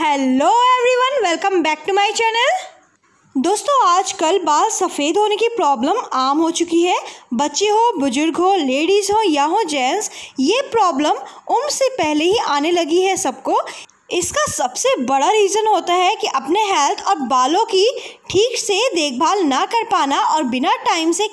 Hello everyone, welcome back to my channel. दोस्तों, आजकल बाल सफ़ेद होने की प्रॉब्लम आम हो चुकी है। बच्चे हो, बुजुर्ग हो, लेडीज़ हो या हो जेंट्स, ये प्रॉब्लम उम्र से पहले ही आने लगी है सबको। इसका सबसे बड़ा रीज़न होता है कि अपने हेल्थ और बालों की ठीक से देखभाल ना कर पाना और बिना टाइम से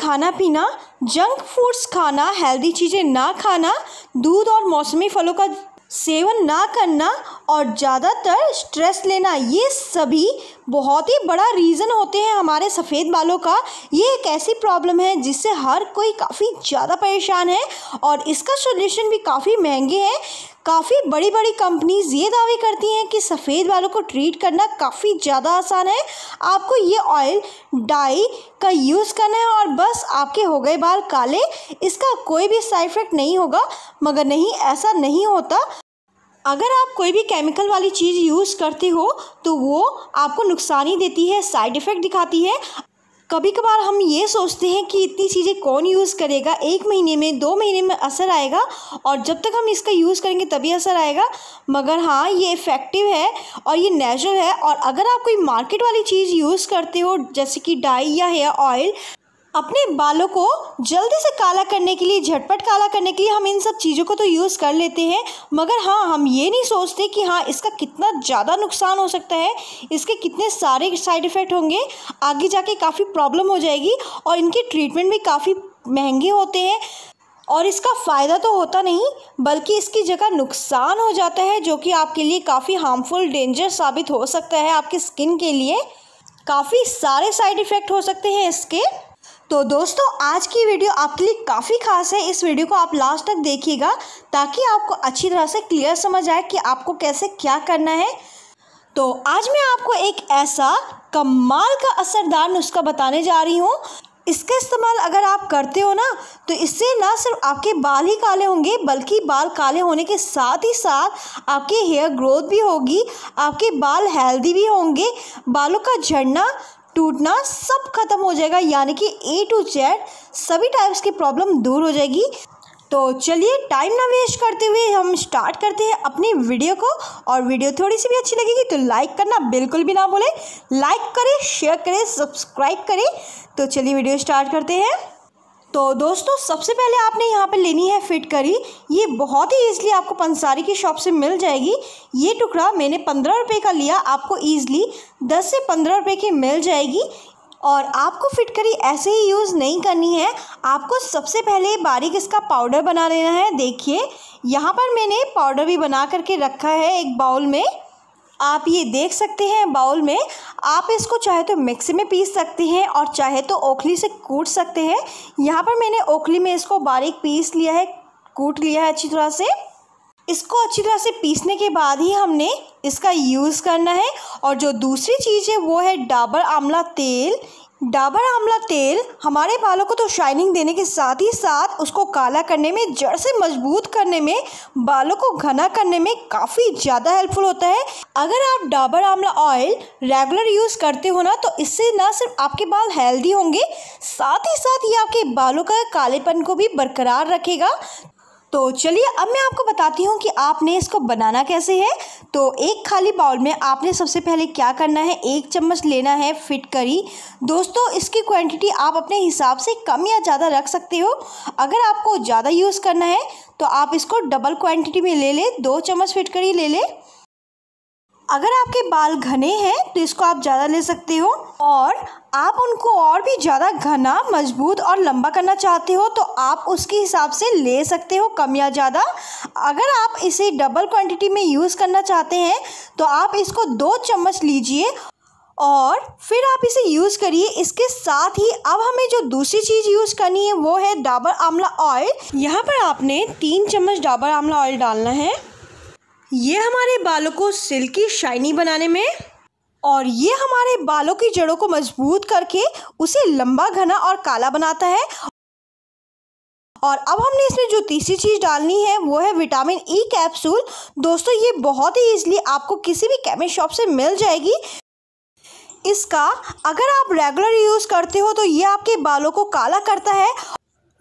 खाना पीना, जंक फूड्स खाना, हेल्दी चीज़ें ना खाना, दूध और मौसमी फलों का सेवन ना करना और ज़्यादातर स्ट्रेस लेना, ये सभी बहुत ही बड़ा रीज़न होते हैं हमारे सफ़ेद बालों का। ये एक ऐसी प्रॉब्लम है जिससे हर कोई काफ़ी ज़्यादा परेशान है और इसका सॉल्यूशन भी काफ़ी महंगे हैं। काफ़ी बड़ी बड़ी कंपनीज़ ये दावे करती हैं कि सफ़ेद बालों को ट्रीट करना काफ़ी ज़्यादा आसान है, आपको ये ऑयल डाई का यूज़ करना है और बस आपके हो गए बाल काले, इसका कोई भी साइड इफ़ेक्ट नहीं होगा। मगर नहीं, ऐसा नहीं होता। अगर आप कोई भी केमिकल वाली चीज़ यूज़ करते हो तो वो आपको नुकसान ही देती है, साइड इफ़ेक्ट दिखाती है। कभी कभार हम ये सोचते हैं कि इतनी चीज़ें कौन यूज़ करेगा, 1 महीने में 2 महीने में असर आएगा और जब तक हम इसका यूज़ करेंगे तभी असर आएगा। मगर हाँ, ये इफ़ेक्टिव है और ये नेचुरल है। और अगर आप कोई मार्केट वाली चीज़ यूज़ करते हो जैसे कि डाई या हेयर ऑयल, अपने बालों को जल्दी से काला करने के लिए, झटपट काला करने के लिए हम इन सब चीज़ों को तो यूज़ कर लेते हैं, मगर हाँ, हम ये नहीं सोचते कि हाँ, इसका कितना ज़्यादा नुकसान हो सकता है, इसके कितने सारे साइड इफ़ेक्ट होंगे, आगे जाके काफ़ी प्रॉब्लम हो जाएगी और इनके ट्रीटमेंट भी काफ़ी महंगे होते हैं और इसका फ़ायदा तो होता नहीं, बल्कि इसकी जगह नुकसान हो जाता है जो कि आपके लिए काफ़ी हार्मफुल, डेंजर साबित हो सकता है। आपकी स्किन के लिए काफ़ी सारे साइड इफ़ेक्ट हो सकते हैं इसके। तो दोस्तों, आज की वीडियो आपके लिए काफ़ी खास है। इस वीडियो को आप लास्ट तक देखिएगा ताकि आपको अच्छी तरह से क्लियर समझ आए कि आपको कैसे क्या करना है। तो आज मैं आपको एक ऐसा कमाल का असरदार नुस्खा बताने जा रही हूँ। इसका इस्तेमाल अगर आप करते हो ना, तो इससे ना सिर्फ आपके बाल ही काले होंगे, बल्कि बाल काले होने के साथ ही साथ आपके हेयर ग्रोथ भी होगी, आपके बाल हेल्दी भी होंगे, बालों का झड़ना, टूटना सब खत्म हो जाएगा, यानी कि A to Z सभी टाइप्स की प्रॉब्लम दूर हो जाएगी। तो चलिए, टाइम ना वेस्ट करते हुए हम स्टार्ट करते हैं अपनी वीडियो को। और वीडियो थोड़ी सी भी अच्छी लगेगी तो लाइक करना बिल्कुल भी ना भूलें। लाइक करें, शेयर करें, सब्सक्राइब करें। तो चलिए वीडियो स्टार्ट करते हैं। तो दोस्तों, सबसे पहले आपने यहाँ पे लेनी है फिट करी। ये बहुत ही ईज़िली आपको पंसारी की शॉप से मिल जाएगी। ये टुकड़ा मैंने 15 रुपये का लिया, आपको ईज़िली 10 से 15 रुपये की मिल जाएगी। और आपको फिट करी ऐसे ही यूज़ नहीं करनी है, आपको सबसे पहले बारीक इसका पाउडर बना लेना है। देखिए, यहाँ पर मैंने पाउडर भी बना करके रखा है एक बाउल में, आप ये देख सकते हैं। बाउल में आप इसको चाहे तो मिक्सी में पीस सकते हैं और चाहे तो ओखली से कूट सकते हैं। यहाँ पर मैंने ओखली में इसको बारीक पीस लिया है, कूट लिया है अच्छी तरह से। इसको अच्छी तरह से पीसने के बाद ही हमने इसका यूज़ करना है। और जो दूसरी चीज़ है वो है डाबर आंवला तेल। डाबर आंवला तेल हमारे बालों को तो शाइनिंग देने के साथ ही साथ उसको काला करने में, जड़ से मजबूत करने में, बालों को घना करने में काफ़ी ज़्यादा हेल्पफुल होता है। अगर आप डाबर आंवला ऑयल रेगुलर यूज़ करते हो ना, तो इससे ना सिर्फ आपके बाल हेल्दी होंगे, साथ ही साथ ये आपके बालों का कालेपन को भी बरकरार रखेगा। तो चलिए, अब मैं आपको बताती हूँ कि आपने इसको बनाना कैसे है। तो एक खाली बाउल में आपने सबसे पहले क्या करना है, 1 चम्मच लेना है फिट करी। दोस्तों, इसकी क्वांटिटी आप अपने हिसाब से कम या ज़्यादा रख सकते हो। अगर आपको ज़्यादा यूज़ करना है तो आप इसको डबल क्वांटिटी में ले लें, 2 चम्मच फिट करी ले लें। अगर आपके बाल घने हैं तो इसको आप ज़्यादा ले सकते हो। और आप उनको और भी ज़्यादा घना, मजबूत और लंबा करना चाहते हो तो आप उसके हिसाब से ले सकते हो, कम या ज़्यादा। अगर आप इसे डबल क्वांटिटी में यूज़ करना चाहते हैं तो आप इसको 2 चम्मच लीजिए और फिर आप इसे यूज़ करिए। इसके साथ ही अब हमें जो दूसरी चीज़ यूज़ करनी है वो है डाबर आंवला ऑयल। यहाँ पर आपने 3 चम्मच डाबर आंवला ऑयल डालना है। ये हमारे बालों को सिल्की, शाइनी बनाने में और ये हमारे बालों की जड़ों को मजबूत करके उसे लंबा, घना और काला बनाता है। और अब हमने इसमें जो तीसरी चीज़ डालनी है वो है विटामिन E कैप्सूल। दोस्तों, ये बहुत ही ईजिली आपको किसी भी केमिस्ट शॉप से मिल जाएगी। इसका अगर आप रेगुलर यूज़ करते हो तो ये आपके बालों को काला करता है।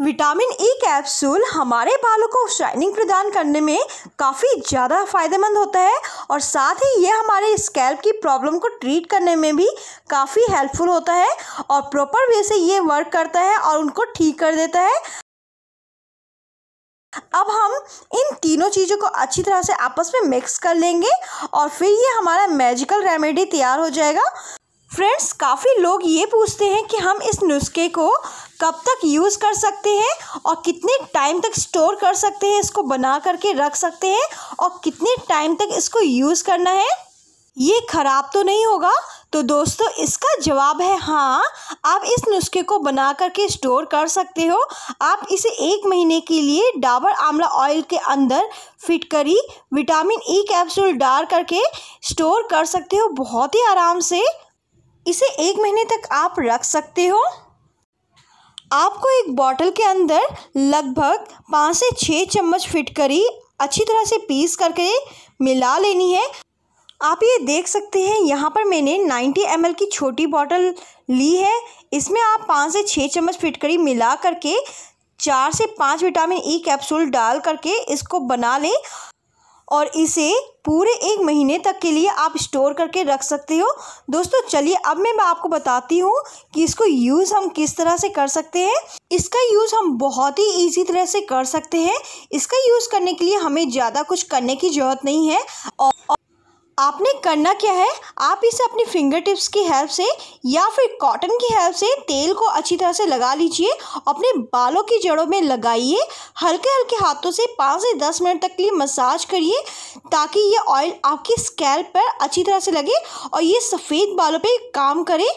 विटामिन ई कैप्सूल हमारे बालों को शाइनिंग प्रदान करने में काफ़ी ज़्यादा फ़ायदेमंद होता है और साथ ही ये हमारे स्कैल्प की प्रॉब्लम को ट्रीट करने में भी काफ़ी हेल्पफुल होता है और प्रॉपर वे से ये वर्क करता है और उनको ठीक कर देता है। अब हम इन तीनों चीज़ों को अच्छी तरह से आपस में मिक्स कर लेंगे और फिर ये हमारा मैजिकल रेमेडी तैयार हो जाएगा। फ्रेंड्स, काफ़ी लोग ये पूछते हैं कि हम इस नुस्खे को कब तक यूज़ कर सकते हैं और कितने टाइम तक स्टोर कर सकते हैं, इसको बना करके रख सकते हैं और कितने टाइम तक इसको यूज़ करना है, ये ख़राब तो नहीं होगा। तो दोस्तों, इसका जवाब है हाँ, आप इस नुस्खे को बना करके स्टोर कर सकते हो। आप इसे 1 महीने के लिए डाबर आंवला ऑयल के अंदर फिट करी विटामिन ई कैप्सूल डाल करके स्टोर कर सकते हो बहुत ही आराम से। इसे 1 महीने तक आप रख सकते हो। आपको एक बॉटल के अंदर लगभग 5 से 6 चम्मच फिटकरी अच्छी तरह से पीस करके मिला लेनी है। आप ये देख सकते हैं यहाँ पर मैंने 90 ml की छोटी बॉटल ली है। इसमें आप 5 से 6 चम्मच फिटकरी मिला करके 4 से 5 विटामिन ई कैप्सूल डाल करके इसको बना लें और इसे पूरे 1 महीने तक के लिए आप स्टोर करके रख सकते हो। दोस्तों, चलिए अब मैं आपको बताती हूँ कि इसको यूज़ हम किस तरह से कर सकते हैं। इसका यूज़ हम बहुत ही ईजी तरह से कर सकते हैं। इसका यूज़ करने के लिए हमें ज़्यादा कुछ करने की ज़रूरत नहीं है और आपने करना क्या है, आप इसे अपनी फिंगर टिप्स की हेल्प से या फिर कॉटन की हेल्प से तेल को अच्छी तरह से लगा लीजिए, अपने बालों की जड़ों में लगाइए। हल्के हल्के हाथों से 5 से 10 मिनट तक के लिए मसाज करिए ताकि ये ऑयल आपकी स्कैल्प पर अच्छी तरह से लगे और ये सफ़ेद बालों पे काम करे।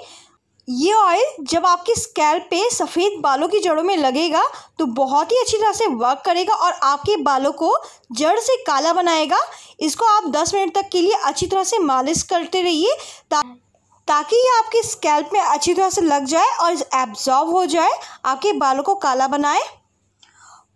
ये ऑयल जब आपकी स्कैल्प पे सफ़ेद बालों की जड़ों में लगेगा तो बहुत ही अच्छी तरह से वर्क करेगा और आपके बालों को जड़ से काला बनाएगा। इसको आप 10 मिनट तक के लिए अच्छी तरह से मालिश करते रहिए ताकि ये आपके स्कैल्प में अच्छी तरह से लग जाए और एब्जॉर्ब हो जाए, आपके बालों को काला बनाए।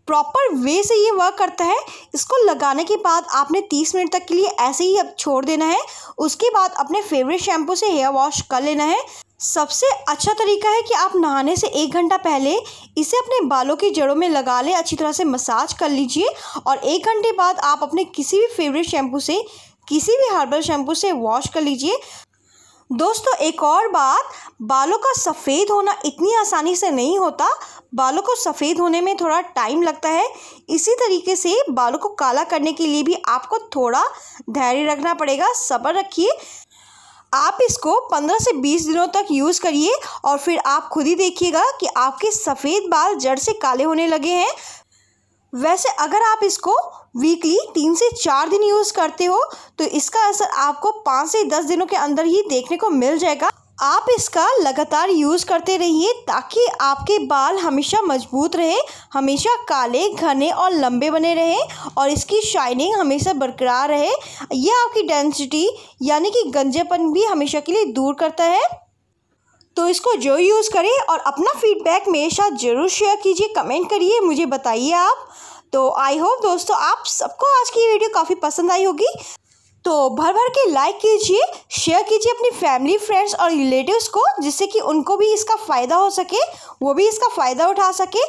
प्रॉपर वे से ये वर्क करता है। इसको लगाने के बाद आपने 30 मिनट तक के लिए ऐसे ही अब छोड़ देना है। उसके बाद अपने फेवरेट शैम्पू से हेयर वॉश कर लेना है। सबसे अच्छा तरीका है कि आप नहाने से 1 घंटा पहले इसे अपने बालों की जड़ों में लगा लें, अच्छी तरह से मसाज कर लीजिए और 1 घंटे बाद आप अपने किसी भी फेवरेट शैम्पू से, किसी भी हर्बल शैम्पू से वॉश कर लीजिए। दोस्तों, एक और बात, बालों का सफ़ेद होना इतनी आसानी से नहीं होता। बालों को सफ़ेद होने में थोड़ा टाइम लगता है। इसी तरीके से बालों को काला करने के लिए भी आपको थोड़ा धैर्य रखना पड़ेगा, सब्र रखिए। आप इसको 15 से 20 दिनों तक यूज़ करिए और फिर आप खुद ही देखिएगा कि आपके सफ़ेद बाल जड़ से काले होने लगे हैं। वैसे अगर आप इसको वीकली 3 से 4 दिन यूज़ करते हो तो इसका असर आपको 5 से 10 दिनों के अंदर ही देखने को मिल जाएगा। आप इसका लगातार यूज़ करते रहिए ताकि आपके बाल हमेशा मजबूत रहे, हमेशा काले, घने और लंबे बने रहे और इसकी शाइनिंग हमेशा बरकरार रहे। यह आपकी डेंसिटी यानी कि गंजेपन भी हमेशा के लिए दूर करता है। तो इसको जो यूज़ करें और अपना फीडबैक मेरे साथ ज़रूर शेयर कीजिए, कमेंट करिए, मुझे बताइए आप। तो आई होप दोस्तों आप सबको आज की वीडियो काफ़ी पसंद आई होगी। तो भर के लाइक कीजिए, शेयर कीजिए अपनी फैमिली, फ्रेंड्स और रिलेटिव्स को, जिससे कि उनको भी इसका फ़ायदा हो सके, वो भी इसका फ़ायदा उठा सके।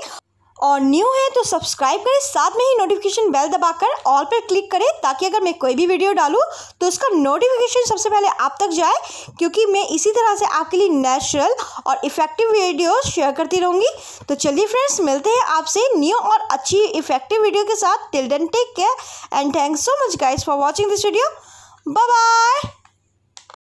और न्यू है तो सब्सक्राइब करें, साथ में ही नोटिफिकेशन बेल दबाकर ऑल पर क्लिक करें ताकि अगर मैं कोई भी वीडियो डालूँ तो उसका नोटिफिकेशन सबसे पहले आप तक जाए, क्योंकि मैं इसी तरह से आपके लिए नेचुरल और इफ़ेक्टिव वीडियो शेयर करती रहूँगी। तो चलिए फ्रेंड्स, मिलते हैं आपसे न्यू और अच्छी इफेक्टिव वीडियो के साथ। Till then take care and thanks so much guys for watching this video. Bye bye.